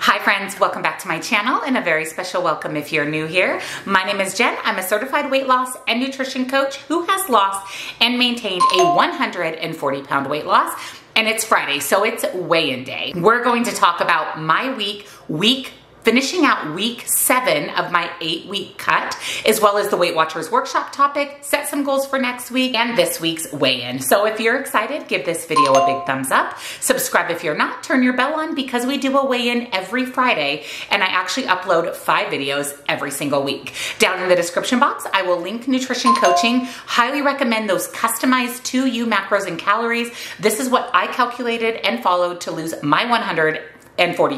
Hi friends, welcome back to my channel and a very special welcome if you're new here. My name is Jen. I'm a certified weight loss and nutrition coach who has lost and maintained a 140-pound weight loss. And it's Friday, so it's weigh-in day. We're going to talk about my week finishing out week 7 of my 8-week cut, as well as the Weight Watchers workshop topic, set some goals for next week, and this week's weigh-in. So if you're excited, give this video a big thumbs up. Subscribe if you're not, turn your bell on because we do a weigh-in every Friday, and I actually upload 5 videos every single week. Down in the description box, I will link nutrition coaching. Highly recommend those customized to you macros and calories. This is what I calculated and followed to lose my 140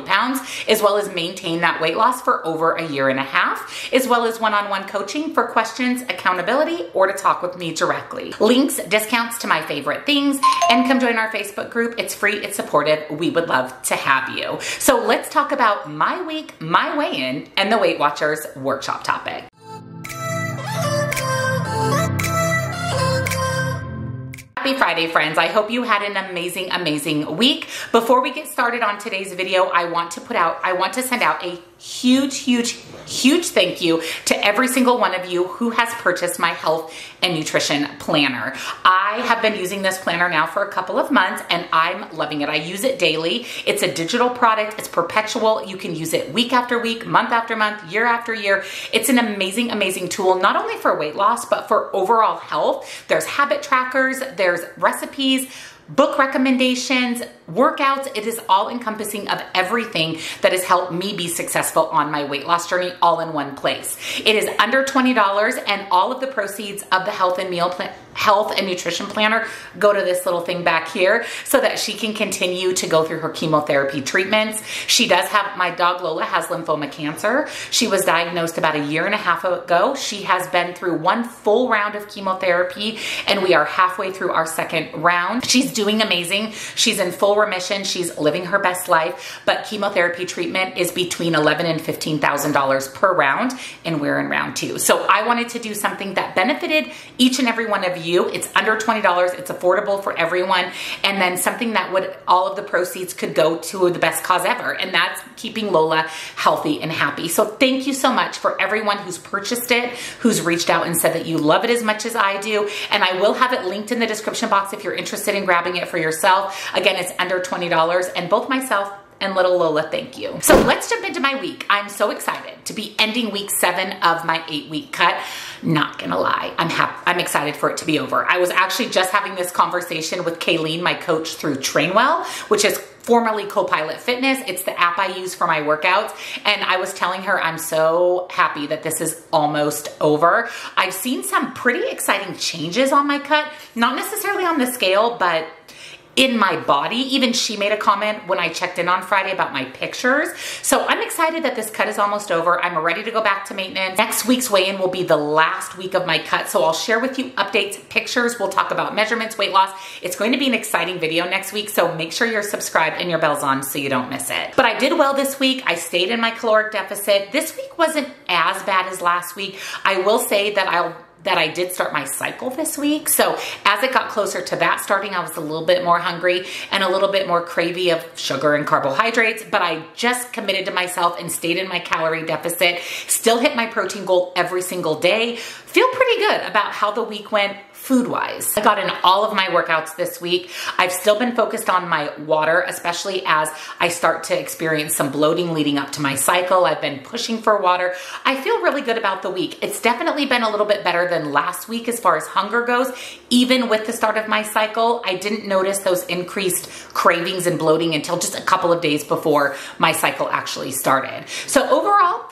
pounds, as well as maintain that weight loss for over a year and a half, as well as one-on-one coaching for questions, accountability, or to talk with me directly. Links, discounts to my favorite things, and come join our Facebook group. It's free, it's supportive. We would love to have you. So let's talk about my week, my weigh-in, and the Weight Watchers workshop topic. Happy Friday, friends. I hope you had an amazing week. Before we get started on today's video, I want to send out a huge thank you to every single one of you who has purchased my health and nutrition planner. I have been using this planner now for a couple of months and I'm loving it. I use it daily. It's a digital product. It's perpetual. You can use it week after week, month after month, year after year. It's an amazing tool, not only for weight loss, but for overall health. There's habit trackers, there's recipes, book recommendations, workouts. It is all encompassing of everything that has helped me be successful on my weight loss journey all in one place. It is under $20 and all of the proceeds of the health and nutrition planner go to this little thing back here so that she can continue to go through her chemotherapy treatments. She does have, my dog Lola has lymphoma cancer. She was diagnosed about a year and a half ago. She has been through 1 full round of chemotherapy and we are halfway through our 2nd round. She's doing amazing. She's in full remission. She's living her best life, but chemotherapy treatment is between $11,000 and $15,000 per round and we're in round 2. So I wanted to do something that benefited each and every one of you. It's under $20. It's affordable for everyone. And then something that would, all of the proceeds could go to the best cause ever. And that's keeping Lola healthy and happy. So thank you so much for everyone who's purchased it, who's reached out and said that you love it as much as I do. And I will have it linked in the description box if you're interested in grabbing it for yourself. Again, it's under $20 and both myself and little Lola, thank you. So let's jump into my week. I'm so excited to be ending week 7 of my 8-week cut. Not gonna lie, I'm excited for it to be over. I was actually just having this conversation with Kaylene, my coach through Trainwell, which is formerly Copilot Fitness. It's the app I use for my workouts. And I was telling her, I'm so happy that this is almost over. I've seen some pretty exciting changes on my cut, not necessarily on the scale, but in my body. Even she made a comment when I checked in on Friday about my pictures. So I'm excited that this cut is almost over. I'm ready to go back to maintenance. Next week's weigh-in will be the last week of my cut. So I'll share with you updates, pictures. We'll talk about measurements, weight loss. It's going to be an exciting video next week. So make sure you're subscribed and your bell's on so you don't miss it. But I did well this week. I stayed in my caloric deficit. This week wasn't as bad as last week. I will say that I did start my cycle this week. So as it got closer to that starting, I was a little bit more hungry and a little bit more cravey of sugar and carbohydrates, but I just committed to myself and stayed in my calorie deficit, still hit my protein goal every single day. Feel pretty good about how the week went food-wise. I got in all of my workouts this week. I've still been focused on my water, especially as I start to experience some bloating leading up to my cycle. I've been pushing for water. I feel really good about the week. It's definitely been a little bit better than last week as far as hunger goes. Even with the start of my cycle, I didn't notice those increased cravings and bloating until just a couple of days before my cycle actually started. So overall,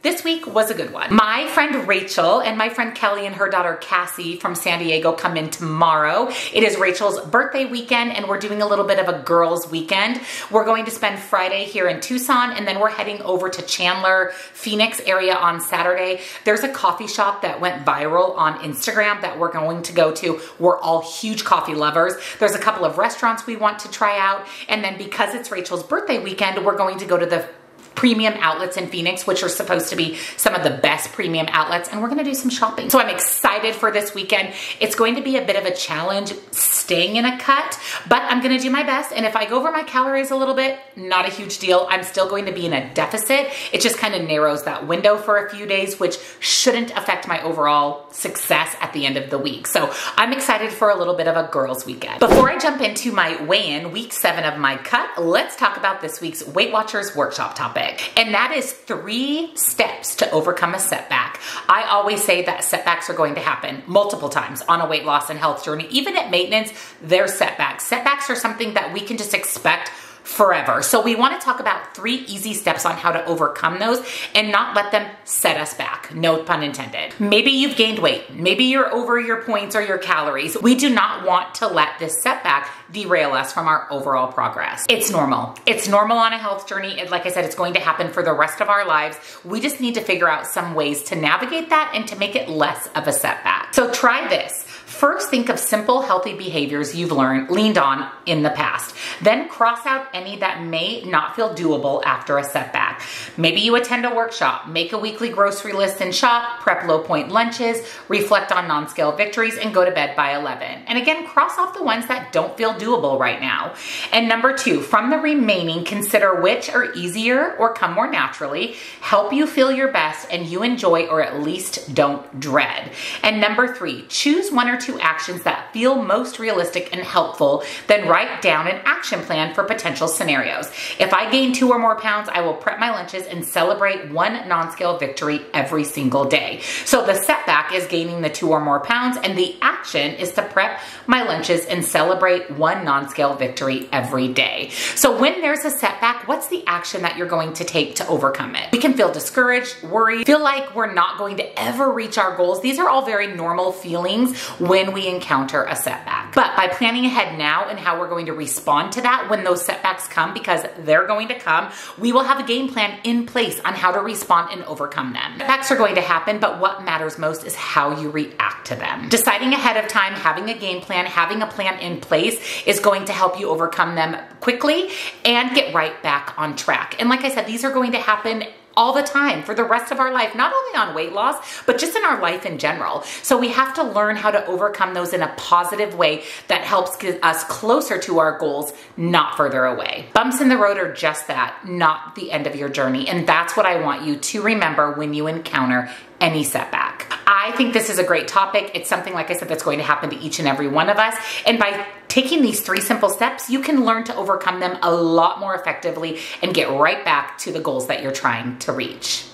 this week was a good one. My friend Rachel and my friend Kelly and her daughter Cassie from San Diego come in tomorrow. It is Rachel's birthday weekend and we're doing a little bit of a girls weekend. We're going to spend Friday here in Tucson and then we're heading over to Chandler, Phoenix area on Saturday. There's a coffee shop that went viral on Instagram that we're going to go to. We're all huge coffee lovers. There's a couple of restaurants we want to try out and then because it's Rachel's birthday weekend, we're going to go to the premium outlets in Phoenix, which are supposed to be some of the best premium outlets, and we're gonna do some shopping. So I'm excited for this weekend. It's going to be a bit of a challenge staying in a cut, but I'm gonna do my best, and if I go over my calories a little bit, not a huge deal. I'm still going to be in a deficit. It just kind of narrows that window for a few days, which shouldn't affect my overall success at the end of the week. So I'm excited for a little bit of a girls' weekend. Before I jump into my weigh-in, week 7 of my cut, let's talk about this week's Weight Watchers workshop topic, and that is 3 steps to overcome a setback. I always say that setbacks are going to happen multiple times on a weight loss and health journey. Even at maintenance, they're setbacks. Setbacks are something that we can just expect forever. So we want to talk about 3 easy steps on how to overcome those and not let them set us back. No pun intended. Maybe you've gained weight. Maybe you're over your points or your calories. We do not want to let this setback derail us from our overall progress. It's normal. It's normal on a health journey. Like I said, it's going to happen for the rest of our lives. We just need to figure out some ways to navigate that and to make it less of a setback. So try this. First, think of simple, healthy behaviors you've leaned on in the past. Then cross out any that may not feel doable after a setback. Maybe you attend a workshop, make a weekly grocery list and shop, prep low point lunches, reflect on non-scale victories, and go to bed by 11. And again, cross off the ones that don't feel doable right now. And number 2, from the remaining, consider which are easier or come more naturally, help you feel your best, and you enjoy or at least don't dread. And number 3, choose one or two actions that feel most realistic and helpful, then write down an action plan for potential scenarios. If I gain 2 or more pounds, I will prep my lunches and celebrate 1 non-scale victory every single day. So the setback is gaining the 2 or more pounds, and the action is to prep my lunches and celebrate 1 non-scale victory every day. So when there's a setback, what's the action that you're going to take to overcome it? We can feel discouraged, worried, feel like we're not going to ever reach our goals. These are all very normal feelings when we encounter a setback. But by planning ahead now and how we're going to respond to that when those setbacks come, because they're going to come, we will have a game plan in place on how to respond and overcome them. Setbacks are going to happen, but what matters most is how you react to them. Deciding ahead of time, having a game plan, having a plan in place is going to help you overcome them quickly and get right back on track. And like I said, these are going to happen all the time for the rest of our life, not only on weight loss, but just in our life in general. So we have to learn how to overcome those in a positive way that helps get us closer to our goals, not further away. Bumps in the road are just that, not the end of your journey. And that's what I want you to remember when you encounter any setback. I think this is a great topic. It's something, like I said, that's going to happen to each and every one of us. And by taking these 3 simple steps, you can learn to overcome them a lot more effectively and get right back to the goals that you're trying to reach.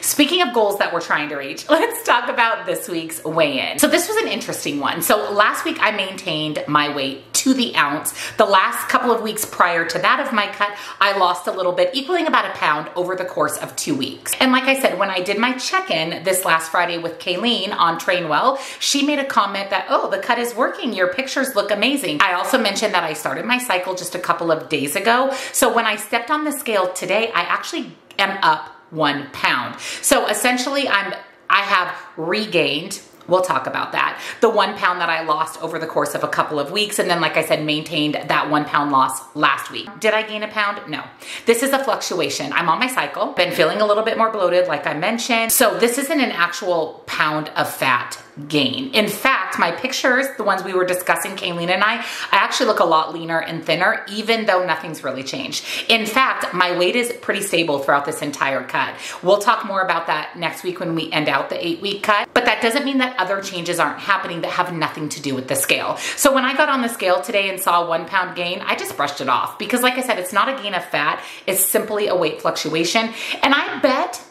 Speaking of goals that we're trying to reach, let's talk about this week's weigh-in. So this was an interesting one. So last week I maintained my weight to the ounce. The last couple of weeks prior to that of my cut, I lost a little bit, equaling about 1 pound over the course of 2 weeks. And like I said, when I did my check-in this last Friday with Kaylene on Trainwell, she made a comment that, oh, the cut is working. Your pictures look amazing. I also mentioned that I started my cycle just a couple of days ago. So when I stepped on the scale today, I actually am up 1 pound. So essentially I have regained, we'll talk about that, the 1 pound that I lost over the course of a couple of weeks, and then like I said, maintained that 1 pound loss last week. Did I gain a pound? No. This is a fluctuation. I'm on my cycle, been feeling a little bit more bloated like I mentioned. So this isn't an actual pound of fat gain. In fact, my pictures, the ones we were discussing, Kaylene and I actually look a lot leaner and thinner, even though nothing's really changed. In fact, my weight is pretty stable throughout this entire cut. We'll talk more about that next week when we end out the 8-week cut, but that doesn't mean that other changes aren't happening that have nothing to do with the scale. So when I got on the scale today and saw 1 pound gain, I just brushed it off because like I said, it's not a gain of fat, it's simply a weight fluctuation. And I bet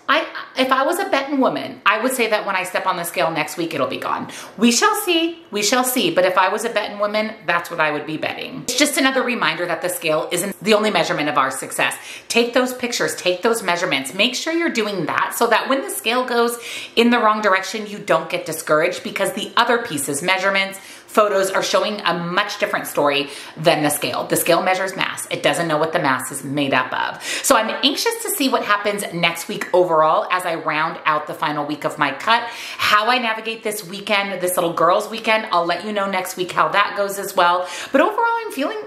if I was a betting woman, I would say that when I step on the scale next week, it'll be gone. We shall see, we shall see. But if I was a betting woman, that's what I would be betting. It's just another reminder that the scale isn't the only measurement of our success. Take those pictures, take those measurements, make sure you're doing that so that when the scale goes in the wrong direction, you don't get discouraged because the other pieces, measurements, photos are showing a much different story than the scale. The scale measures mass. It doesn't know what the mass is made up of. So I'm anxious to see what happens next week overall as I round out the final week of my cut. How I navigate this weekend, this little girls' weekend, I'll let you know next week how that goes as well. But overall, I'm feeling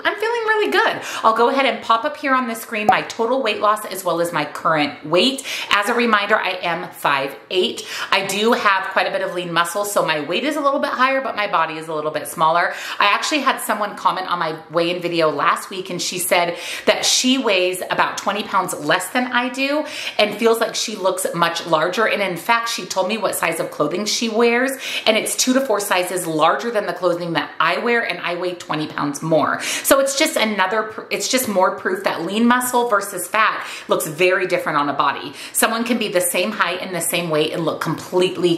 really good. I'll go ahead and pop up here on the screen my total weight loss as well as my current weight. As a reminder, I am 5'8". I do have quite a bit of lean muscle, so my weight is a little bit higher, but my body is a little bit smaller. I actually had someone comment on my weigh-in video last week, and she said that she weighs about 20 pounds less than I do and feels like she looks much larger. And in fact, she told me what size of clothing she wears, and it's 2 to 4 sizes larger than the clothing that I wear, and I weigh 20 pounds more. So it's just more proof that lean muscle versus fat looks very different on a body. Someone can be the same height and the same weight and look completely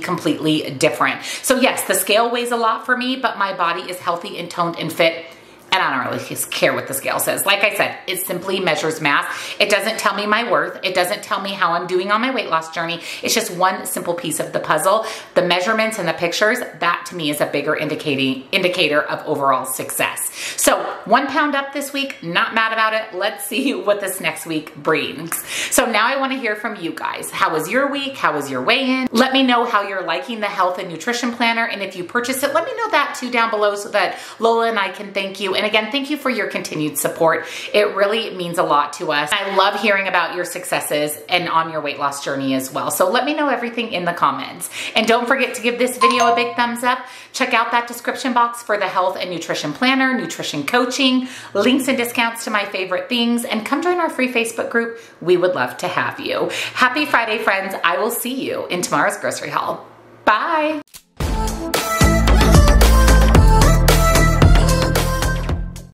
different. So yes, the scale weighs a lot for me, but my body is healthy and toned and fit. And I don't really care what the scale says. Like I said, it simply measures mass. It doesn't tell me my worth. It doesn't tell me how I'm doing on my weight loss journey. It's just one simple piece of the puzzle. The measurements and the pictures, that to me is a bigger indicator of overall success. So 1 pound up this week, not mad about it. Let's see what this next week brings. So now I wanna hear from you guys. How was your week? How was your weigh-in? Let me know how you're liking the health and nutrition planner. And if you purchased it, let me know that too down below so that Lola and I can thank you. And again, thank you for your continued support. It really means a lot to us. I love hearing about your successes and on your weight loss journey as well. So let me know everything in the comments. And don't forget to give this video a big thumbs up. Check out that description box for the health and nutrition planner, nutrition coaching, links and discounts to my favorite things, and come join our free Facebook group. We would love to have you. Happy Friday, friends. I will see you in tomorrow's grocery haul. Bye.